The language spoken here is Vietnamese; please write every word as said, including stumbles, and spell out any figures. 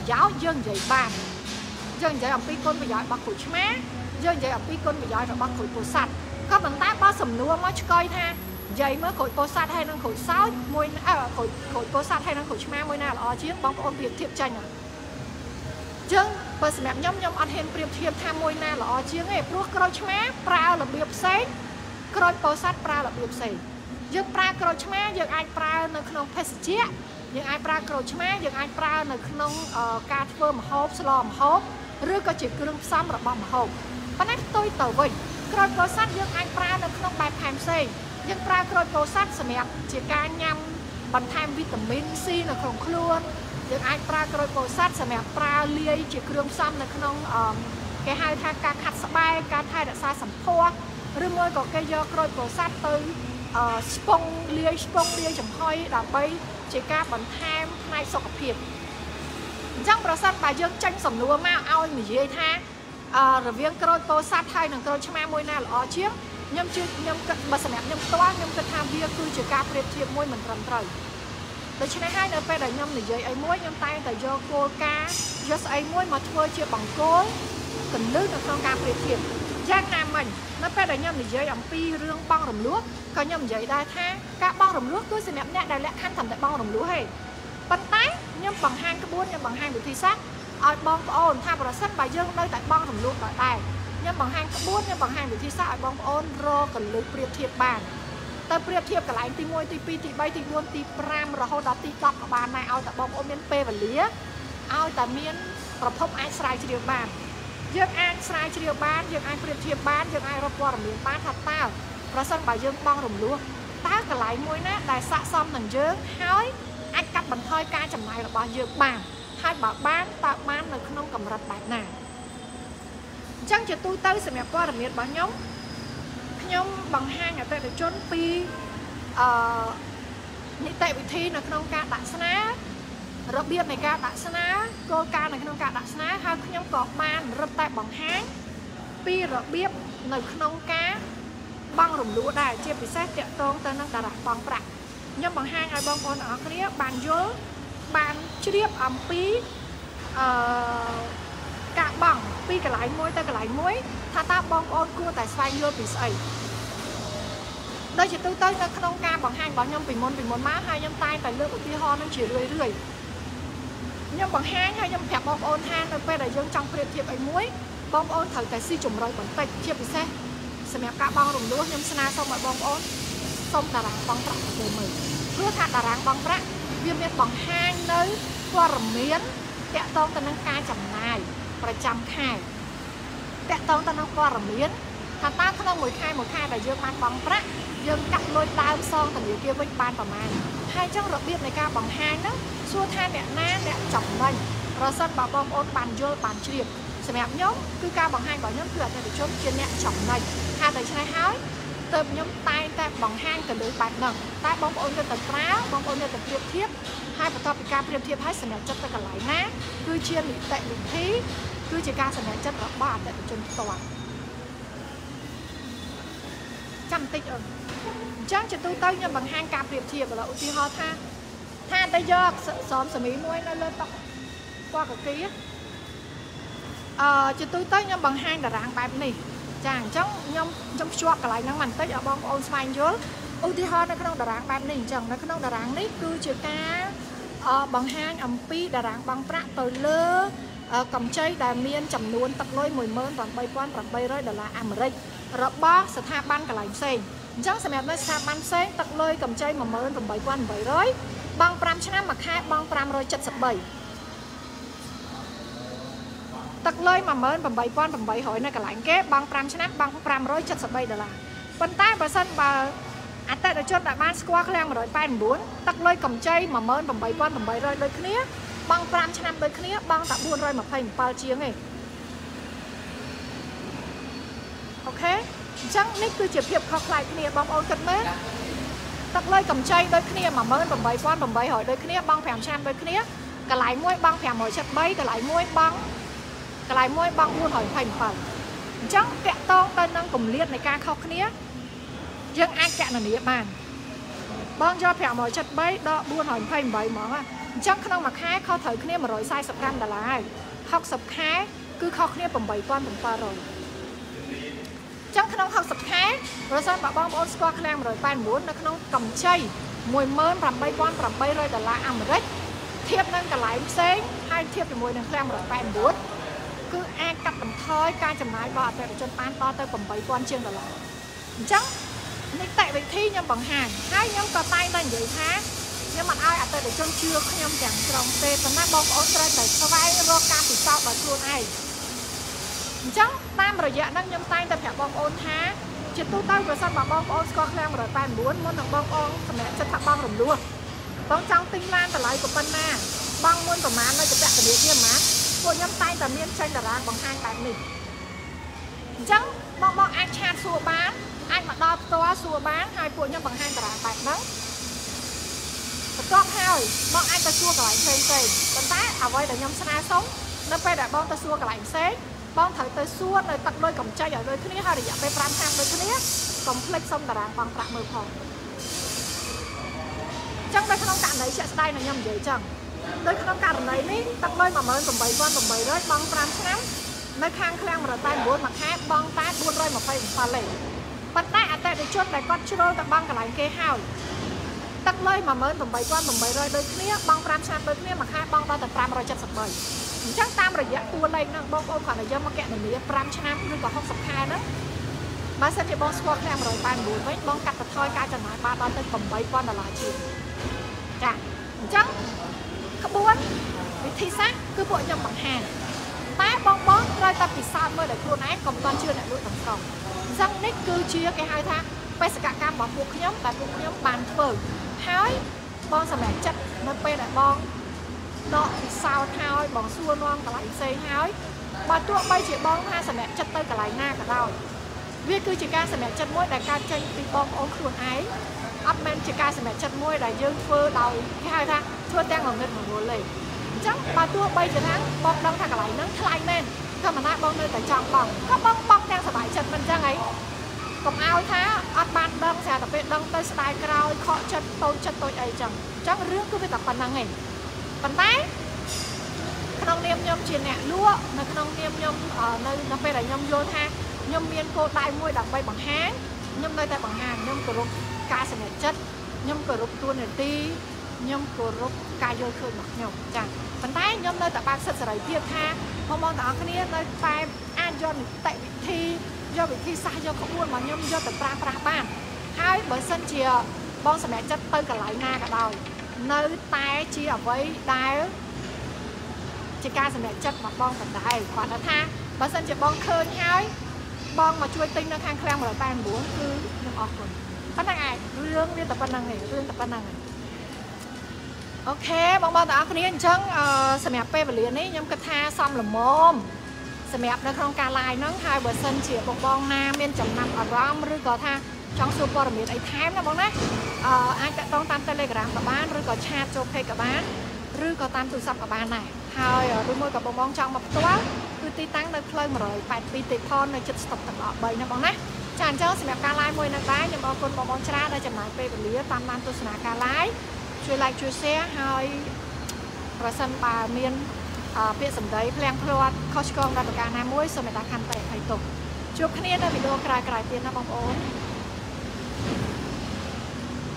và giáo dân dạy bàn dân dạy ông pi côn và giỏi bác khối chmé dân dạy ông pi côn và giỏi rồi bác khối cổ sạt có bằng tay bác sầm nua mới coi ha dạy mới khối cổ sạt hay năng khối sáu môi à khối khối cổ sạt hay năng khối chmé môi nào ở chiếc bóng ôn việt thiệp tranh à dân bác sầm nhom nhom ăn hèn bìa thiệp tham môi nào ở chiếc này buộc coi chmé prao là bìa sấy coi cổ sạt prao là bìa sấy dân prao coi chmé dân ai prao năng không phải sét dân ai prao coi chmé dân ai prao năng không cà phê mà hộp slom hộp rứa có chuyện cương xăm là bầm hồng, ban nãy tôi tẩu vịnh, rồi có sát dương anh pra được không bài phèm xây, dương pra rồi có sát sẹo, chỉ ca nhâm, bằng tham vitamin C là không luôn, dương anh pra rồi có sát sẹo, pra liê chỉ cương xăm là không cái hai thang ca khát bay, ca thai đã xa sầm thua, rứa môi có cây do rồi có sát tới spong liê spong liê chấm hơi là bay, chỉ ca bằng tham nay sọc phiền. Trong bà sát bà dương tranh sổng nua mà ao mình dễ tha rồi viên cơ tô sát hay nâng cơ cho mẹ môi nào là chiếc nhâm chưa nhâm cận bà sản nhâm toa nhâm cận tham viên cư trừ ca phê thiệp môi mình rầm trời để cho nên hai nơi phê đầy nhâm để dễ ấy môi nhâm tay tại do cô ca do ấy môi mà thua chia bằng cối cần nước được không ca phê thiệp giác nam mình nó phê đầy nhâm để dễ ẩm pi rương bong rầm lúa có nhâm dễ đai tha các bong rầm lúa cứ sẽ ném nhẹ đại lẽ khăn thầm tại bong rầm lúa hay bắn tay nhưng bằng hai cái buôn nhưng bằng hai buổi thi sát ở bong ôn tham vào sát bài dương nơi tại bong thủng luôn tại tài nhưng bằng hai cái buôn nhưng bằng hai buổi thi sát ở bong ôn rô cần lưới bìa thiệp bàn ta bìa thiệp cả lại ti môi ti pi ti bay ti buôn ti pram rồi hô đó ti cọc ở bàn này ao tại bong ôn miên p và lía ao tại miên rồi phong ai sai chỉ điều bàn dương ai sai chỉ điều bàn dương ai bìa thiệp bàn dương ai rồi qua rồi miên bàn thật tao rồi sân bài dương bong thủng luôn tao cả lại môi nát đại sạ xong thành dương hói anh cắt bằng hơi ca chầm này là bao nhiêu bàn hai bảo bán tạo bán là không cầm rạch bạc nào chẳng cho tôi tới sẽ mẹ qua là miệt bảo nhóm nhóm bằng hai nhà tệ để trốn pi ờ những tệ bị thi là không ca đại sá rồi biết này ca đại sá cô ca này không ca đại sá hai nhóm cọp man rồi tại bằng háng pi rồi biết là không cá băng rồng lúa đài chia bị xét tiện tôn tên năng đà đặt bằng bạc nhưng bằng hai ngày bong con ở kia bàn dối bàn chiếc ẩm phí cạn bằng pi cả lái mối ta cả lái mối thà ta bong con cua tại xoay dưa bị sẩy đây chỉ tư tới không ca bằng hai bằng nhâm bình môn bình môn má hai nhâm tay tại lưỡi của tia ho nó chỉ lười lười nhưng bằng hai hai nhâm phẹp bong ôn hai nơi quay đại dương trong phiền thiệp ấy muối bong ôn thử tại si trùng rồi bẩn tạch chia bị xe xe mẹ cả bong rồng lúa nhâm sna xong rồi bong ôn xong đà ráng băng rác của mình rước hạt đà ráng băng rác viêm miệt bằng hang nơi qua rầm miến tẹt tông ta nâng ca chậm này và chậm khai tẹt tông ta nâng qua rầm miến thằng ta không nâng mùi khai một khai là dương ban băng rác dương cắt lôi tao son thằng người kia với ban và mày hai trong rập biên này ca bằng hang đó xua than đẹp na đẹp chậm mình rồi sân bảo bom ôn bàn dơ bàn triệt xem em nhóm cứ ca bằng hang bảo nhóm cửa thì được chốt trên nhẹ chậm này hai đời trai hái tôm nhóm tay ta bằng hang cần đối bạc nặng ta bóng ôn cho tập ráo bóng ôn cho tập tiệp thiếp hai phần to bị ca tiệp thiếp hai sản chất ta cần lại ná cứ chia bị tệ bình thí cứ chỉ ca sản chất là ba tệ chân toàn trăm tích ẩn chắc cho tôi tới nhưng bằng hang ca tiệp thiếp là ưu tiên ho tha tha tay do xóm xử lý muối nó lên tóc qua cực ký cho tôi tới nhưng bằng hang đã rạng bạc này chẳng trong nhóm trong chuột cả lại năng mặn tới ở bong ôn xoay nhớ ưu tiên hơn nó không đà ráng bám đỉnh chẳng nó không đà ráng đấy cứ chữ cá bằng hang ẩm pi đà ráng bằng prat tới lơ cầm chay đà miên chầm nuôn tập lôi mùi mơn bằng bay quan bằng bay rơi đà là amric rập bó sát hạ ban cả lại sen chẳng xem em nói sát ban sen tập lôi cầm chay mà mơn bằng bay quan bay rơi bằng pram chăn mặc hai bằng pram rồi chật sập bảy tật lơi mà mến bằng bảy quan bằng bảy hỏi này cả lãnh kế bằng pram chăn bằng pram rối chật sập bay đà là vận tải và sân và anh ta đã chốt đại ban square khang mà đội pan bốn tật lơi cầm chay mà mến bằng bảy quan bằng bảy rơi đôi khía bằng pram chăn đôi khía bằng tạ buôn rơi mà phải bao chiếng này ok chắc nick cứ chụp hiệp khóc lại khía bằng ôn cất mến tật lơi cầm chay đôi khía mà mến bằng bảy quan bằng bảy hỏi đôi khía bằng pram chăn đôi khía cả lái muối bằng pram hỏi chật bay cả lái muối bằng cái lái môi băng buôn hỏi thành phẩm chẳng kẹt to tên đang cùng liệt này ca khóc nia nhưng ai kẹt là địa bàn băng cho phèo mọi chất bấy đó buôn hỏi thành bảy món à Chẳng không mà khai khó thử khuyên mà rồi sai sập cam đã là ai. Học sập khai cứ khó khuyên bằng bảy toàn bằng qua rồi. Chẳng không học sập khai rồi sao bảo bóng bốn score khuyên mà rồi bàn muốn nó không cầm chơi. Mùi mơn bằng bay quan bằng bay rồi đã là ăn một rách. Thiếp nâng cả lại một xế. Hai thiếp thì mùi nâng khuyên mà rồi bàn muốn. Cứ ai cắt bằng thói ca chầm nái bọt về chân bán to tới bằng bảy toàn chương đã là. Chẳng tại vì thi nhầm bằng hàng. Hai nhầm có tay ta như thế. Nhưng mà ai ạ tới để trong chưa có nhầm chẳng trong tê tấm nát bông ổn trời để cho vay vô ca thì sao bà chuông ai chẳng tam rồi dạ nâng nhầm tay ta phải bông ổn há chuyện tu tao rồi xong bà bông ổn có khăn rồi ta muốn muốn nâng bông ổn thì mẹ chất thẳng bông rùm luôn bông trong tinh lan ta lấy của phân nà bông muốn của má nơi cho đẹp của đứa kia má cô nhầm tay ta miên tranh ta ra bằng hai bạn mình chẳng bông bông ai chát xua bán ai mà đo toa xua bán hai phụ nhầm bằng hai ta ra bạn đó có thôi, bọn anh ta xua cả lại thêm tiền, còn tá ở đây là nhóm xa sống, nó phải để bọn ta xua cả lại xế, bọn thầy ta xua rồi tặng đôi cầm chơi ở đôi thứ này, để dạy về pram thang đôi thứ này, còn click xong là đàn bằng tạm mười phòng. Chẳng đây không cảm thấy chuyện đây là nhầm dễ chẳng, đây không cảm thấy đấy, tặng đôi mà mới cầm bảy con cầm bảy đấy, bằng pram thang, nơi khang khang mà tay buôn mặt khác, bọn tá buôn rơi mà phải pha lệ, còn tá ở đây để chốt để con chưa đôi tặng bằng cả lại kê hào. Tắc lơi mà mới tầm bảy quan tầm bảy rồi đôi kia băng pram san đôi kia mà khai băng đôi tầm pram rồi chặt sập bảy chắc tam rồi dạ tua lên năng băng ôn khoảng là do mắc kẹt mình lấy pram san đôi có không sập khai đó mà xem thì băng squat em rồi bàn buổi với băng cắt và thoi ca chẳng nói ba đôi tới tầm bảy quan là lại chuyện chả chắc các buôn thì xác cứ bộ nhầm bằng hàng tá băng băng rồi tập thì sao mới để luôn ép còn toàn chưa lại luôn tầm còng răng nít cứ chia cái hai tháng bây giờ cả cam bảo buộc nhóm tại buộc nhóm bàn phở thói bong sầm lại chặt nó pe lại bong đọ sao thói bong xua non cả lại xây thói bà tụi bay chỉ bong ha sầm lại chặt tới cả lại na cả đào viết cứ chỉ ca sầm lại chặt mũi đại ca tranh thì bong ốm khuôn ái ấp men chỉ ca sầm lại chặt mũi đại dương phơ đầu cái hai thang thua tang ở miền mùa lầy chắc bà tụi bay chỉ thắng bong đông thang cả lại nắng thay men thằng mà na bong nơi tại trọng bong có bong bong đang sầm lại chặt mình ra ấy còn ao thá ăn ban đông xà tập về đông tới style cào khó chân tôi chân tôi ấy chẳng chắc rước cứ phải tập phần năng này phần tay không niêm nhom chìa nẹt lúa nó không niêm nhom ở nơi nó phải là nhom vô ha nhom miên cô đại môi đặc bay bằng hán nhom đây tại bằng hàng nhom cổ rục ca sền chất nhom cổ rục tuôn nền ti nhom cổ rục ca vô khơi mặc nhom chẳng phần tay nhom nơi tại bạc sệt sệt tiệt ha hôm mong đó cái này nơi phải an do tại vị thi do vị thi sai do không buôn mà nhom do từ pra pra ban hai bởi sân chia bong sầm mẹ chất tơi cả lại na cả đầu nơi tay chia ở với đáy chỉ ca sầm mẹ chất mà bong phần đáy còn là tha bởi sân chia bong khơi hai bong mà chui tinh nó khang khang rồi tan búa cứ nhom ọt rồi bắt năng ai riêng riêng tập bắt năng này riêng tập bắt năng này ok bong bong tao cái này chẳng sầm mẹ pe và liền ấy nhom cái tha xong là mồm xem đẹp nó không cả lại nó hai bờ sân chỉ một bong nam bên chấm nằm ở rong rồi có tha trong số bờ miền ấy thái nó bong đấy anh đã đăng tam telegram cả bán rồi có chat cho pay cả bán rồi có tam tụ sập cả bán này hai đôi môi cả bong bong trong một tua cứ ti tăng được lên rồi phải pi tịt thon này chật sập tập lọ bầy nó bong đấy chàng cháu xem đẹp cả lại môi nó tái nhưng mà con bong bong tra đây chấm lại pay vật lý tam nam tụ sna cả lại chui lại chui xe hai bờ sân bà miền biết sầm đấy, plan plan, coach con đặt cả nam muối, xong mình đặt khăn tay phải tục. Chụp khăn này là video cài cài tiền nó bong ốm.